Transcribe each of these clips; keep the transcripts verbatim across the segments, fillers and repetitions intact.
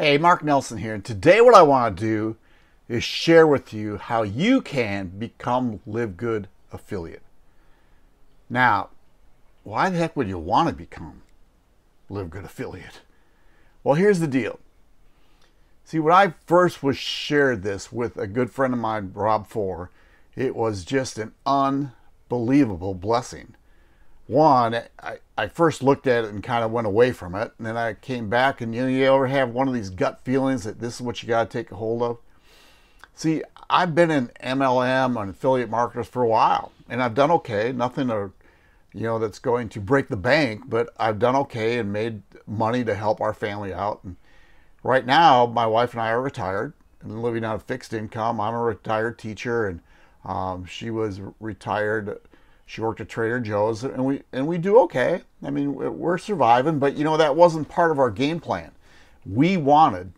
Hey, Mark Nelson here, and today what I want to do is share with you how you can become LiveGood affiliate. Now, why the heck would you want to become LiveGood affiliate? Well, here's the deal. See, when I first was shared this with a good friend of mine, Rob Four, it was just an unbelievable blessing. One, I, I first looked at it and kind of went away from it. And then I came back, and you know, you ever have one of these gut feelings that this is what you got to take a hold of? See, I've been in M L M and affiliate marketers for a while, and I've done okay. Nothing to, you know, that's going to break the bank, but I've done okay and made money to help our family out. And right now, my wife and I are retired and living on a fixed income. I'm a retired teacher, and um, she was retired. She worked at Trader Joe's, and we and we do okay. I mean, we're surviving, but you know, that wasn't part of our game plan. We wanted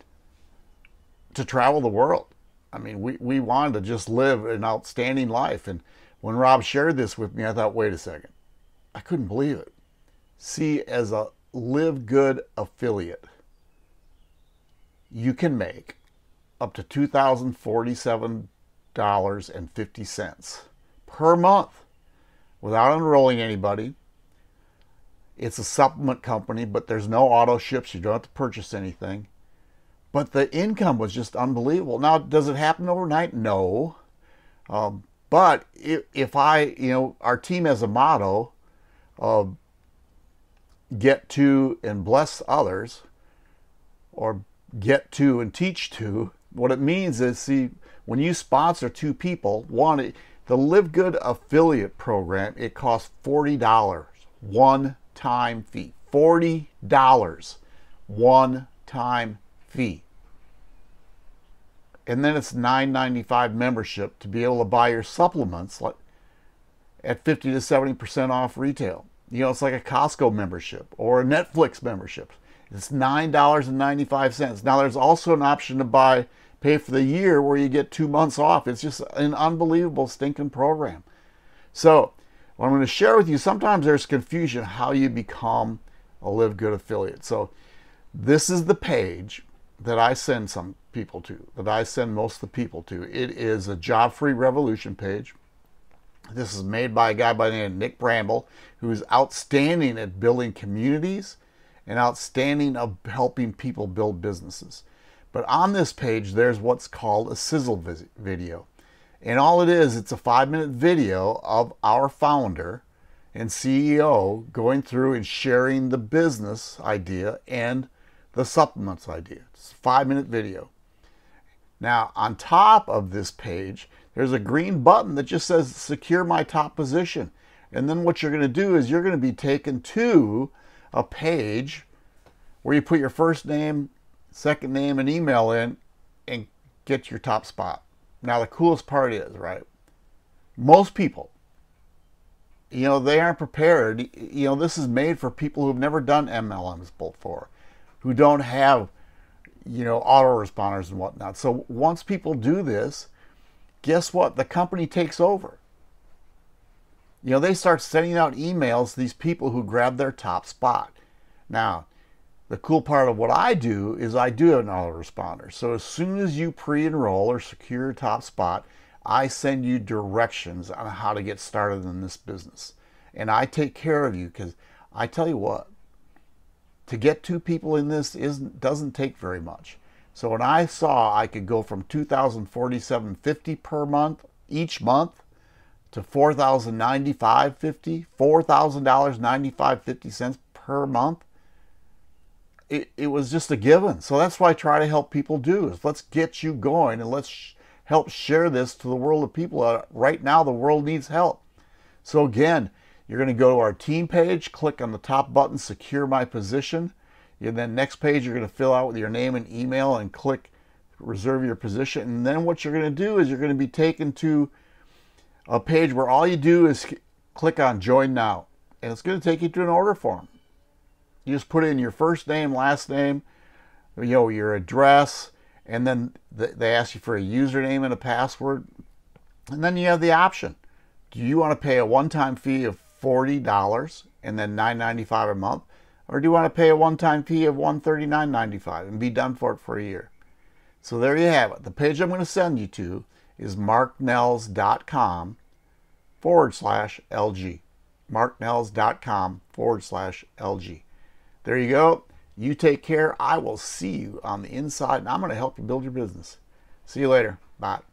to travel the world. I mean, we, we wanted to just live an outstanding life. And when Rob shared this with me, I thought, wait a second. I couldn't believe it. See, as a LiveGood affiliate, you can make up to two thousand forty-seven dollars and fifty cents per month. Without enrolling anybody. It's a supplement company, but there's no auto ships. You don't have to purchase anything. But the income was just unbelievable. Now, does it happen overnight? No. Um, but if, if I, you know, our team has a motto of get to and bless others, or get to and teach to. What it means is, see, when you sponsor two people, one, it, the LiveGood affiliate program, it costs forty dollars one-time fee. forty dollars one-time fee. And then it's nine ninety-five membership to be able to buy your supplements like at fifty to seventy percent off retail. You know, it's like a Costco membership or a Netflix membership. It's nine ninety-five. Now, there's also an option to buy pay for the year where you get two months off. It's just an unbelievable stinking program. So what I'm going to share with you, sometimes there's confusion how you become a LiveGood affiliate. So this is the page that I send some people to, that I send most of the people to. It is a Job-Free Revolution page. This is made by a guy by the name of Nick Bramble, who is outstanding at building communities and outstanding of helping people build businesses. But on this page, there's what's called a sizzle video. And all it is, it's a five-minute video of our founder and C E O going through and sharing the business idea and the supplements idea. It's a five-minute video. Now, on top of this page, there's a green button that just says, secure my top position. And then what you're going to do is you're going to be taken to a page where you put your first name, second name, and email in, and get your top spot. Now, the coolest part is, right, most people, you know, they aren't prepared. You know, this is made for people who've never done M L Ms before, who don't have, you know, autoresponders and whatnot. So once people do this, guess what? The company takes over. You know, they start sending out emails to these people who grab their top spot. Now, the cool part of what I do is I do have an autoresponder. So as soon as you pre-enroll or secure your top spot, I send you directions on how to get started in this business. And I take care of you, because I tell you what, to get two people in this isn't, doesn't take very much. So when I saw I could go from two thousand forty-seven fifty per month, each month, to four thousand ninety-five fifty, four thousand ninety-five fifty per month, It, it was just a given. So that's what I try to help people do, is let's get you going, and let's sh help share this to the world of people. Right now, the world needs help. So again, you're going to go to our team page, click on the top button, secure my position. And then next page, you're going to fill out with your name and email and click reserve your position. And then what you're going to do is you're going to be taken to a page where all you do is click on join now. And it's going to take you to an order form. You just put in your first name, last name, you know, your address, and then they ask you for a username and a password. And then you have the option. Do you want to pay a one-time fee of forty dollars and then nine ninety-five a month? Or do you want to pay a one-time fee of one hundred thirty-nine ninety-five and be done for it for a year? So there you have it. The page I'm going to send you to is marknells.com forward slash LG. marknells.com forward slash LG. There you go. You take care. I will see you on the inside, and I'm going to help you build your business. See you later. Bye.